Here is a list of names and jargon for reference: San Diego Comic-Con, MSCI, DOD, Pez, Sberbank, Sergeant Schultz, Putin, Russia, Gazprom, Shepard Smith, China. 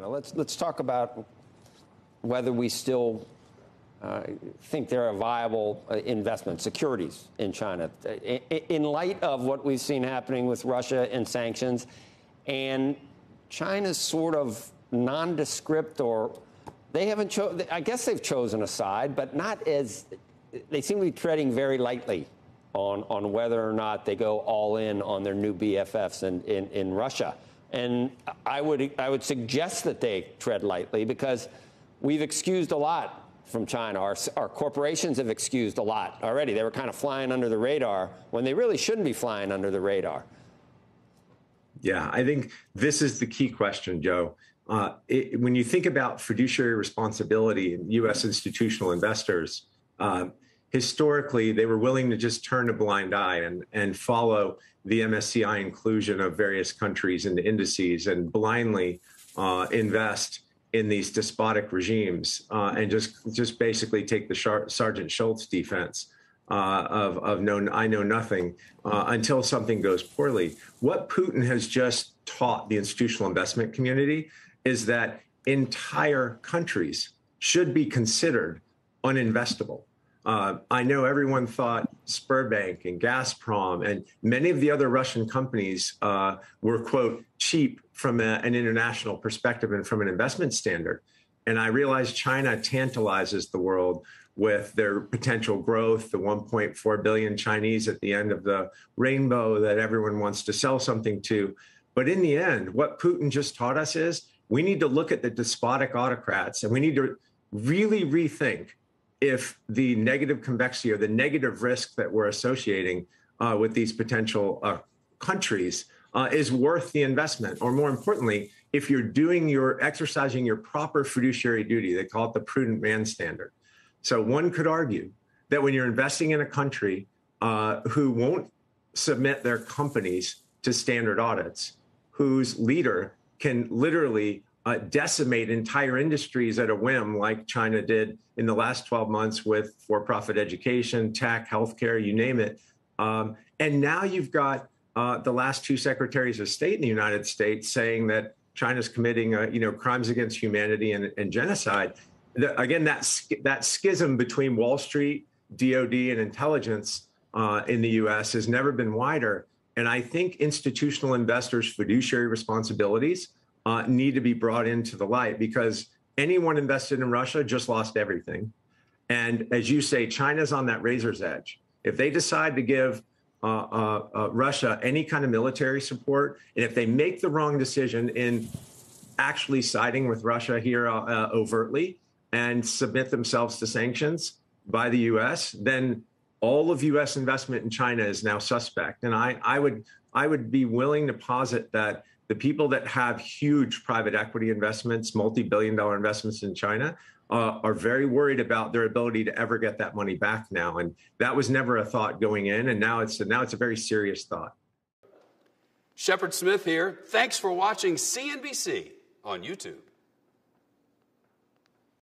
Let's talk about whether we still think there are viable investment securities in China in light of what we've seen happening with Russia and sanctions and China's sort of nondescript, or they haven't chosen, I guess they've chosen a side, but not as, they seem to be treading very lightly on whether or not they go all in on their new BFFs in Russia. And I would suggest that they tread lightly, because we've excused a lot from China. Our corporations have excused a lot already. They were kind of flying under the radar when they really shouldn't be flying under the radar. Yeah, I think this is the key question, Joe. When you think about fiduciary responsibility and U.S. institutional investors, historically, they were willing to just turn a blind eye and follow the MSCI inclusion of various countries into indices and blindly invest in these despotic regimes and just basically take the Sergeant Schultz defense I know nothing until something goes poorly. What Putin has just taught the institutional investment community is that entire countries should be considered uninvestable. I know everyone thought Sberbank and Gazprom and many of the other Russian companies were, quote, cheap from an international perspective and from an investment standard. And I realize China tantalizes the world with their potential growth, the 1.4 billion Chinese at the end of the rainbow that everyone wants to sell something to. But in the end, what Putin just taught us is we need to look at the despotic autocrats and we need to really rethink if the negative convexity or the negative risk that we're associating with these potential countries is worth the investment, or more importantly, if you're exercising your proper fiduciary duty. They call it the prudent man standard. So one could argue that when you're investing in a country who won't submit their companies to standard audits, whose leader can literally decimate entire industries at a whim, like China did in the last 12 months with for-profit education, tech, healthcare, you name it. And now you've got the last two secretaries of state in the United States saying that China's committing, crimes against humanity and genocide. Again, that schism between Wall Street, DOD, and intelligence in the U.S. has never been wider. And I think institutional investors' fiduciary responsibilities need to be brought into the light, because anyone invested in Russia just lost everything. And as you say, China's on that razor's edge. If they decide to give Russia any kind of military support, and if they make the wrong decision in actually siding with Russia here overtly and submit themselves to sanctions by the U.S., then all of U.S. investment in China is now suspect. And I would be willing to posit that the people that have huge private equity investments, multi-billion-dollar investments in China, are very worried about their ability to ever get that money back now. And that was never a thought going in, and now it's a very serious thought. Shepard Smith here. Thanks for watching CNBC on YouTube.